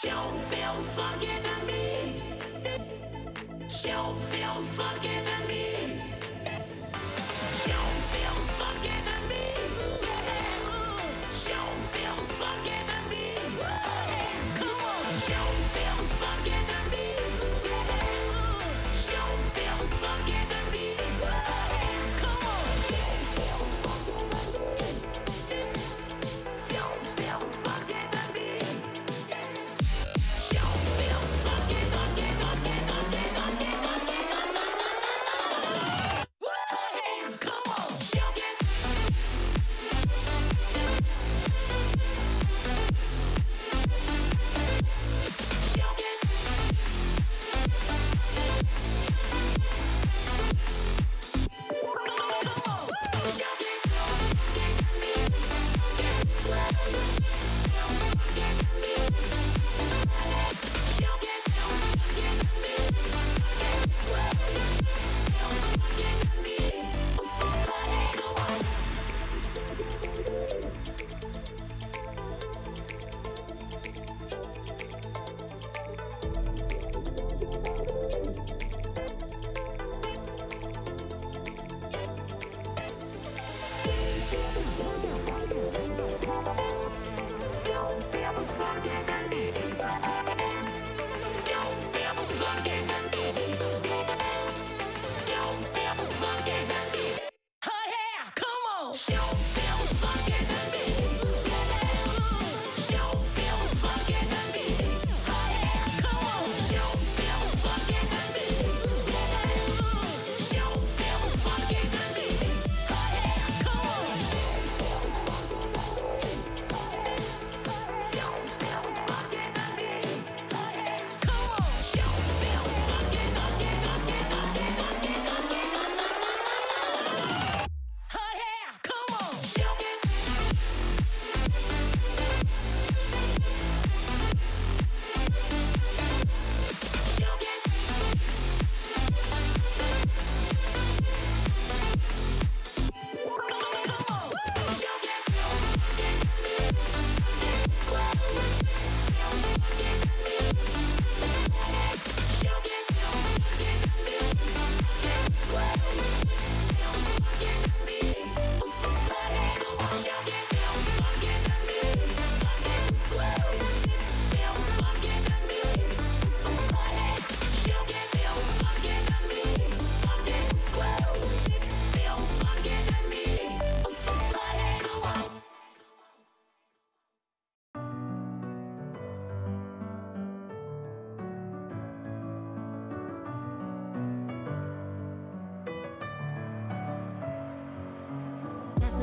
She'll feel fucking at me. She'll feel fucking at me. She'll feel fucking at me. She'll feel fucking at me. Come on, she'll feel fucking at me. She'll feel fucking at me. Come on, she'll feel fucking at me. She'll feel fucking at me. She'll feel fucking, fucking, fucking, fucking, fucking, fucking, fucking. Come on, she'll get.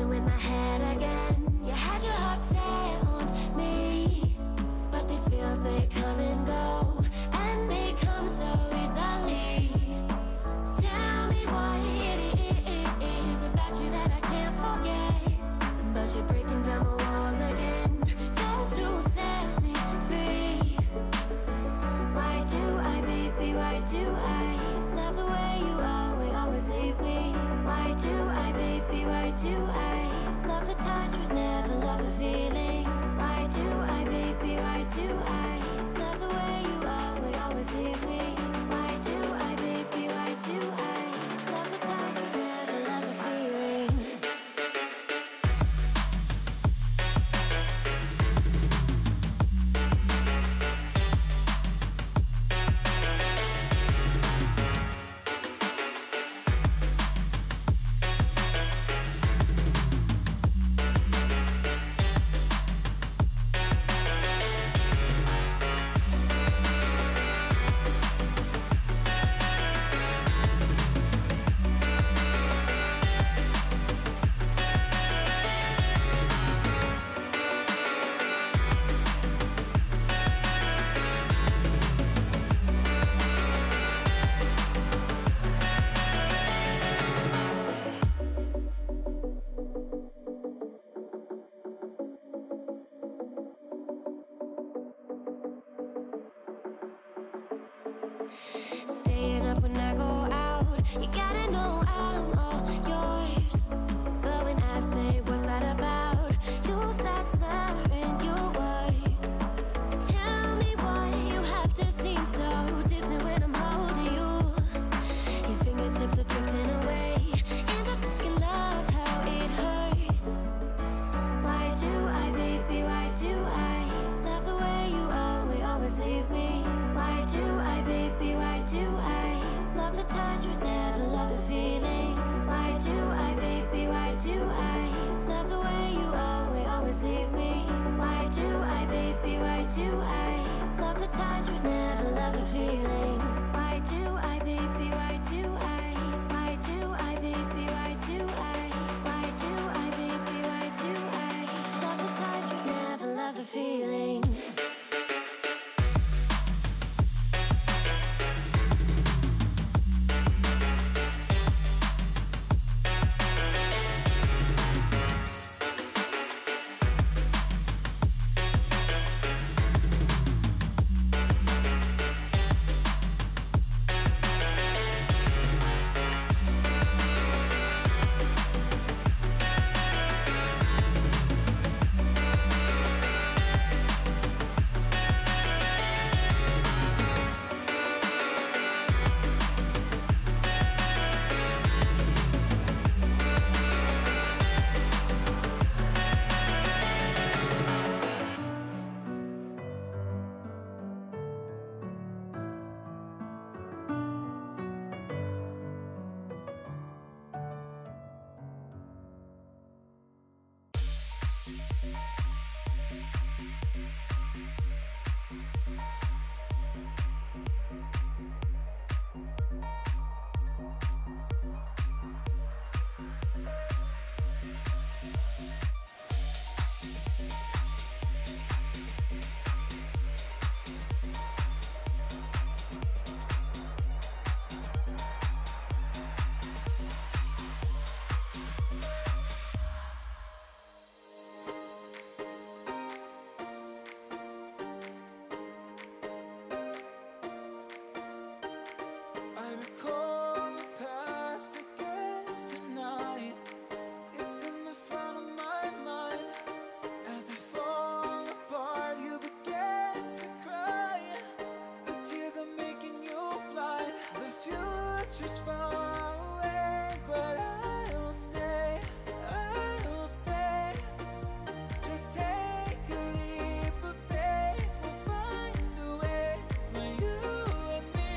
In my head again, you had your heart set on me, but these feels, they come and go, and they come so easily. Tell me why it is about you that I can't forget, but you're breaking down my walls again, just to set me free. Why do I, baby, why do I love the way you are, we always leave me? Why do I, baby, why do I love the touch but never love the feeling? Why do I, baby, why do I love the way you are, we always leave me? Why do I, baby, why do I love the touch but never love the feeling? Staying up when I go out, you gotta know I'm all yours. But when I say, what's that about? You start slurring your words. Tell me why. Future's far away, but I'll stay, I'll stay. Just take a leap of faith, we'll find a way for you and me.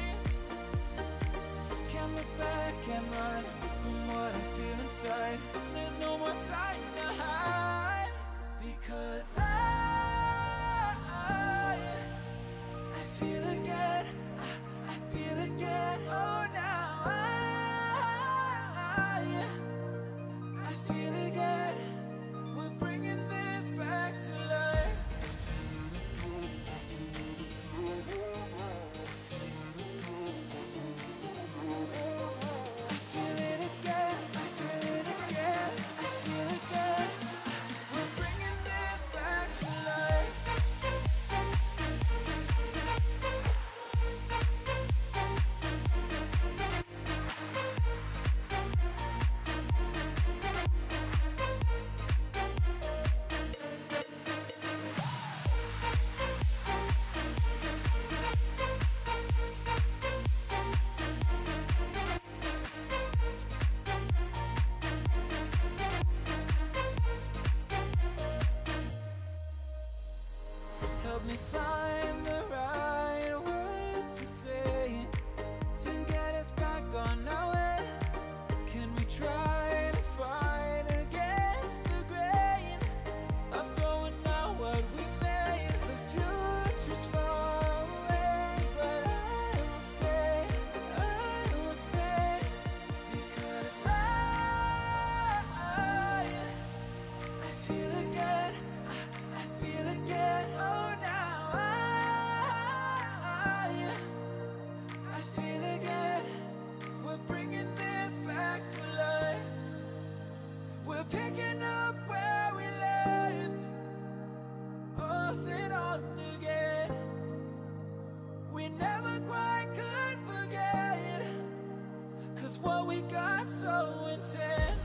Can't look back and run from what I feel inside. There's no more time to hide, because I feel again, I feel again, oh no. Help me find the right words to say to get us back on our way. Can we try to fight against the grain of throwing out what we made? The future's far away, but I will stay, because I feel again, I feel again, oh. We're picking up where we left off and on again. We never quite could forget, 'cause what we got so intense.